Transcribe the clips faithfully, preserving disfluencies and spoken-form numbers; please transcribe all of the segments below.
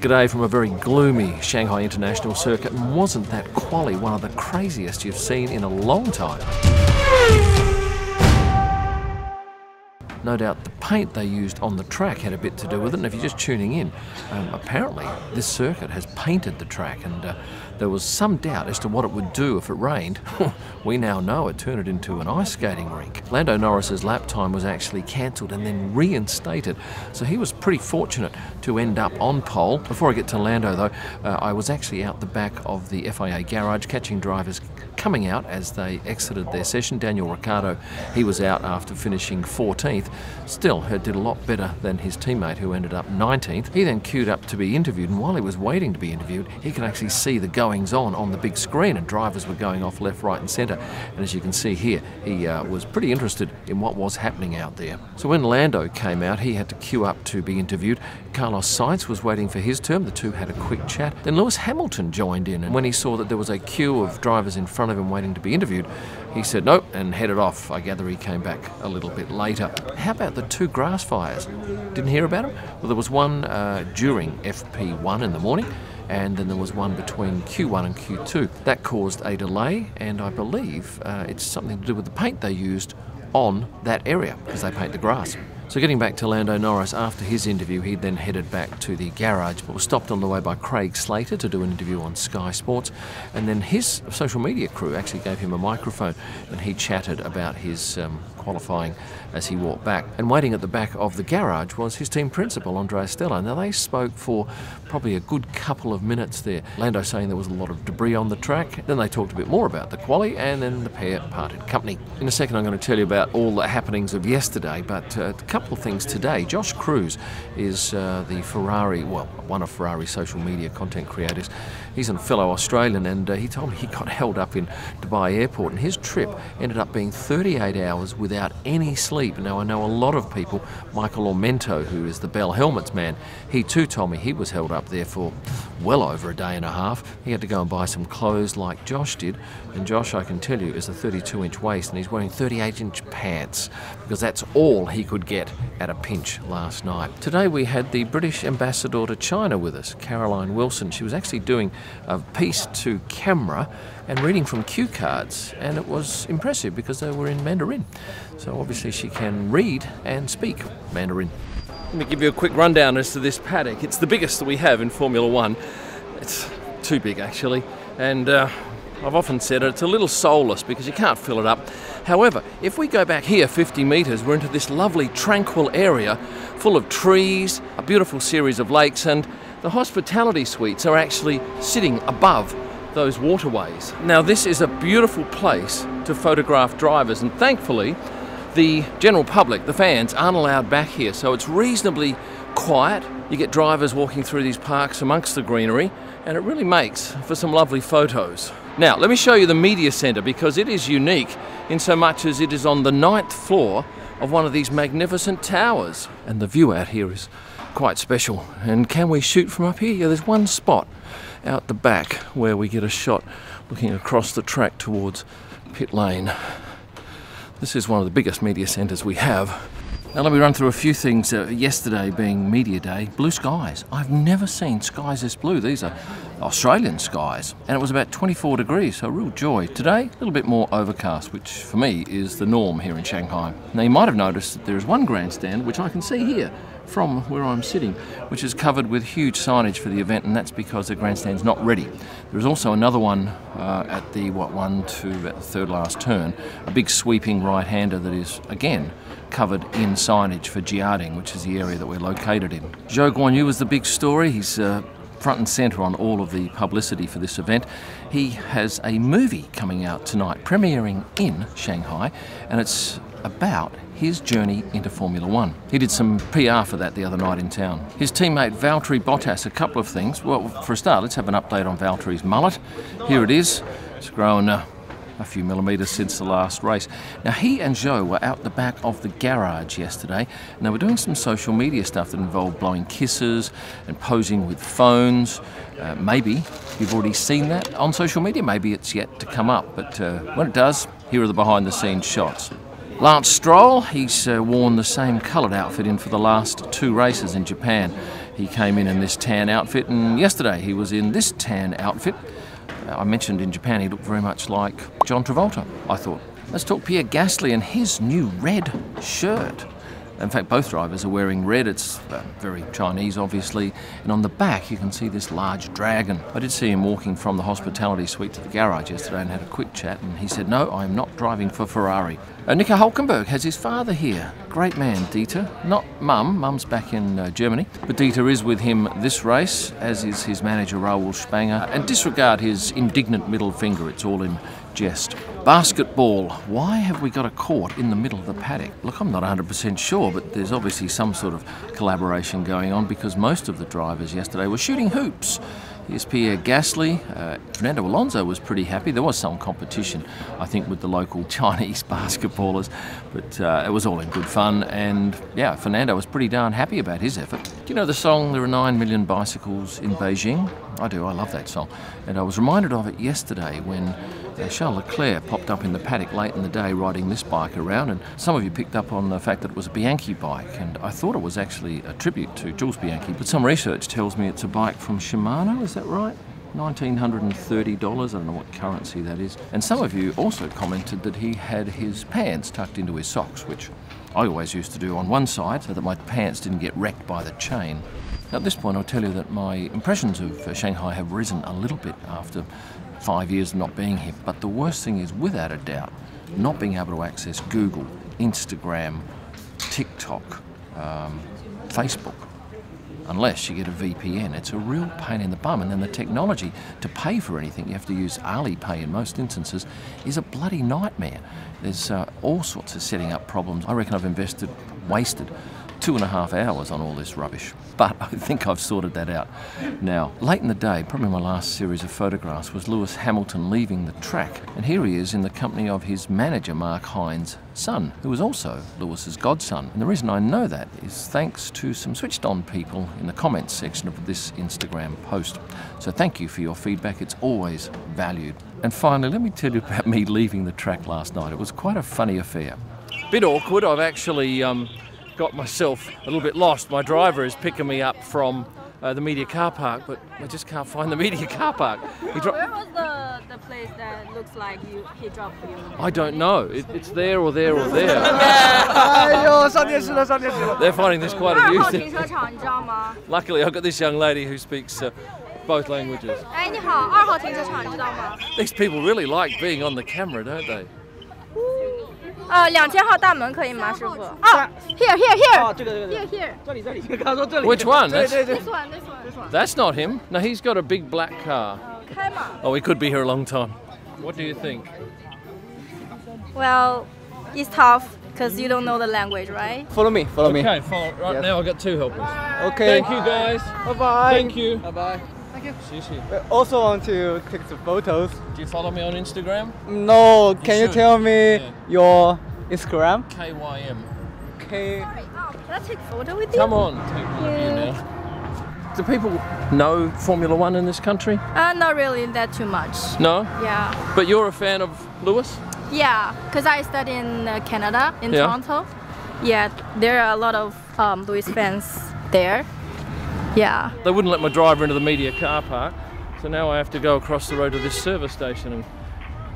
G'day from a very gloomy Shanghai International Circuit, and wasn't that quali one of the craziest you've seen in a long time? No doubt the paint they used on the track had a bit to do with it, and if you're just tuning in, um, apparently this circuit has painted the track, and uh, there was some doubt as to what it would do if it rained. We now know it turned it into an ice skating rink. Lando Norris's lap time was actually cancelled and then reinstated, so he was pretty fortunate to end up on pole. Before I get to Lando though, uh, I was actually out the back of the F I A garage catching drivers coming out as they exited their session. Daniel Ricciardo, he was out after finishing fourteenth. Still, he did a lot better than his teammate who ended up nineteenth. He then queued up to be interviewed, and while he was waiting to be interviewed, he could actually see the goings on on the big screen, and drivers were going off left, right and centre. And as you can see here, he uh, was pretty interested in what was happening out there. So when Lando came out, he had to queue up to be interviewed. Carlos Sainz was waiting for his turn. The two had a quick chat. Then Lewis Hamilton joined in, and when he saw that there was a queue of drivers in front of him waiting to be interviewed, he said nope and headed off. I gather he came back a little bit later. How about the two grass fires? Didn't hear about them? Well, there was one uh, during F P one in the morning, and then there was one between Q one and Q two. That caused a delay, and I believe uh, it's something to do with the paint they used on that area, because they paint the grass. So getting back to Lando Norris, after his interview, he then headed back to the garage, but was stopped on the way by Craig Slater to do an interview on Sky Sports, and then his social media crew actually gave him a microphone, and he chatted about his um, qualifying as he walked back. And waiting at the back of the garage was his team principal, Andrea Stella. Now they spoke for probably a good couple of minutes there. Lando saying there was a lot of debris on the track, then they talked a bit more about the quali, and then the pair parted company. In a second I'm going to tell you about all the happenings of yesterday, but uh, the couple of things today. Josh Cruz is uh, the Ferrari, well, one of Ferrari's social media content creators. He's a fellow Australian, and uh, he told me he got held up in Dubai airport, and his trip ended up being thirty-eight hours without any sleep. Now I know a lot of people, Michael Ormento, who is the Bell Helmets man, he too told me he was held up there for well over a day and a half. He had to go and buy some clothes like Josh did, and Josh, I can tell you, is a thirty-two inch waist, and he's wearing thirty-eight inch pants, because that's all he could get at a pinch last night. Today we had the British ambassador to China with us, Caroline Wilson. She was actually doing a piece to camera and reading from cue cards, and it was impressive because they were in Mandarin. So obviously she can read and speak Mandarin. Let me give you a quick rundown as to this paddock. It's the biggest that we have in Formula One. It's too big actually, and uh, I've often said it, it's a little soulless because you can't fill it up. However, if we go back here fifty metres, we're into this lovely tranquil area full of trees, a beautiful series of lakes, and the hospitality suites are actually sitting above those waterways. Now this is a beautiful place to photograph drivers, and thankfully the general public, the fans, aren't allowed back here, so it's reasonably quiet. You get drivers walking through these parks amongst the greenery, and it really makes for some lovely photos. Now let me show you the media centre, because it is unique in so much as it is on the ninth floor of one of these magnificent towers, and the view out here is quite special. And can we shoot from up here? Yeah, there's one spot out the back where we get a shot looking across the track towards pit lane. This is one of the biggest media centres we have. Now let me run through a few things. Uh, yesterday being media day, blue skies. I've never seen skies this blue. These are Australian skies, and it was about twenty-four degrees, so real joy. Today, a little bit more overcast, which for me is the norm here in Shanghai. Now you might have noticed that there is one grandstand, which I can see here from where I'm sitting, which is covered with huge signage for the event, and that's because the grandstand's not ready. There's also another one uh, at the, what, one, two, about the third last turn, a big sweeping right-hander that is, again, covered in signage for Jiading, which is the area that we're located in. Zhou Guanyu was the big story. He's uh, front and centre on all of the publicity for this event. He has a movie coming out tonight, premiering in Shanghai, and it's about his journey into Formula One. He did some P R for that the other night in town. His teammate Valtteri Bottas, a couple of things. Well, for a start, let's have an update on Valtteri's mullet. Here it is. It's grown uh, a few millimetres since the last race. Now he and Zhou were out the back of the garage yesterday, and they were doing some social media stuff that involved blowing kisses and posing with phones. Uh, maybe you've already seen that on social media, maybe it's yet to come up, but uh, when it does, here are the behind the scenes shots. Lance Stroll, he's uh, worn the same coloured outfit in for the last two races in Japan. He came in in this tan outfit, and yesterday he was in this tan outfit. I mentioned in Japan he looked very much like John Travolta. I thought, let's talk Pierre Gasly and his new red shirt. In fact, both drivers are wearing red. It's uh, very Chinese, obviously. And on the back, you can see this large dragon. I did see him walking from the hospitality suite to the garage yesterday and had a quick chat, and he said, no, I'm not driving for Ferrari. Uh, Nico Hulkenberg has his father here. Great man, Dieter. Not Mum. Mum's back in uh, Germany. But Dieter is with him this race, as is his manager, Raul Spanger. And disregard his indignant middle finger. It's all in jest. Basketball. Why have we got a court in the middle of the paddock? Look, I'm not one hundred percent sure, but there's obviously some sort of collaboration going on because most of the drivers yesterday were shooting hoops. Here's Pierre Gasly. Uh, Fernando Alonso was pretty happy. There was some competition, I think, with the local Chinese basketballers, but uh, it was all in good fun. And yeah, Fernando was pretty darn happy about his effort. Do you know the song, There Are Nine Million Bicycles in Beijing? I do, I love that song. And I was reminded of it yesterday when Uh, Charles Leclerc popped up in the paddock late in the day riding this bike around, and some of you picked up on the fact that it was a Bianchi bike, and I thought it was actually a tribute to Jules Bianchi, but some research tells me it's a bike from Shimano, is that right? one thousand nine hundred thirty dollars, I don't know what currency that is. And some of you also commented that he had his pants tucked into his socks, which I always used to do on one side so that my pants didn't get wrecked by the chain. Now, at this point, I'll tell you that my impressions of uh, Shanghai have risen a little bit after five years of not being here, but the worst thing is, without a doubt, not being able to access Google, Instagram, TikTok, um, Facebook, unless you get a V P N. It's a real pain in the bum, and then the technology to pay for anything, you have to use Alipay in most instances, is a bloody nightmare. There's uh, all sorts of setting up problems. I reckon I've invested, wasted, two and a half hours on all this rubbish. But I think I've sorted that out now. Late in the day, probably my last series of photographs was Lewis Hamilton leaving the track. And here he is in the company of his manager, Mark Hines' son, who was also Lewis's godson. And the reason I know that is thanks to some switched-on people in the comments section of this Instagram post. So thank you for your feedback. It's always valued. And finally, let me tell you about me leaving the track last night. It was quite a funny affair. Bit awkward. I've actually um, got myself a little bit lost. My driver is picking me up from uh, the media car park, but I just can't find the media car park. He Where was the, the place that looks like you, he dropped you? I don't know. It, it's there or there or there. They're finding this quite amusing. Luckily, I've got this young lady who speaks uh, both languages. These people really like being on the camera, don't they? Uh, oh, here, here, here! Here, here! Which one? That's, this one, this one. That's not him. No, he's got a big black car. Oh, he could be here a long time. What do you think? Well, it's tough because you don't know the language, right? Follow me, follow me. Okay, follow. Right yes. Now I've got two helpers. Bye. Okay. Thank you, guys. Bye-bye. Thank you. Bye-bye. Thank you. See, see. We also want to take some photos. Do you follow me on Instagram? No. You can should. you tell me yeah. your Instagram? K Y M. K. Sorry. Oh, can I take a photo with you? Come on. Take one yeah. of you now. Do people know Formula One in this country? Uh, not really that too much. No? Yeah. But you're a fan of Lewis? Yeah, because I study in uh, Canada, in yeah. Toronto. Yeah, there are a lot of um, Lewis fans there. Yeah. They wouldn't let my driver into the media car park, so now I have to go across the road to this service station and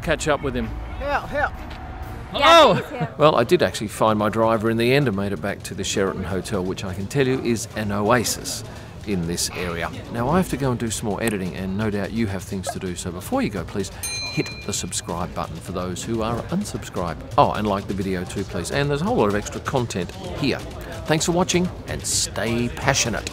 catch up with him. Help, help! Hello! Yeah, I well, I did actually find my driver in the end and made it back to the Sheraton Hotel, which I can tell you is an oasis in this area. Now, I have to go and do some more editing, and no doubt you have things to do, so before you go, please hit the subscribe button for those who are unsubscribed. Oh, and like the video too, please. And there's a whole lot of extra content here. Thanks for watching, and stay passionate.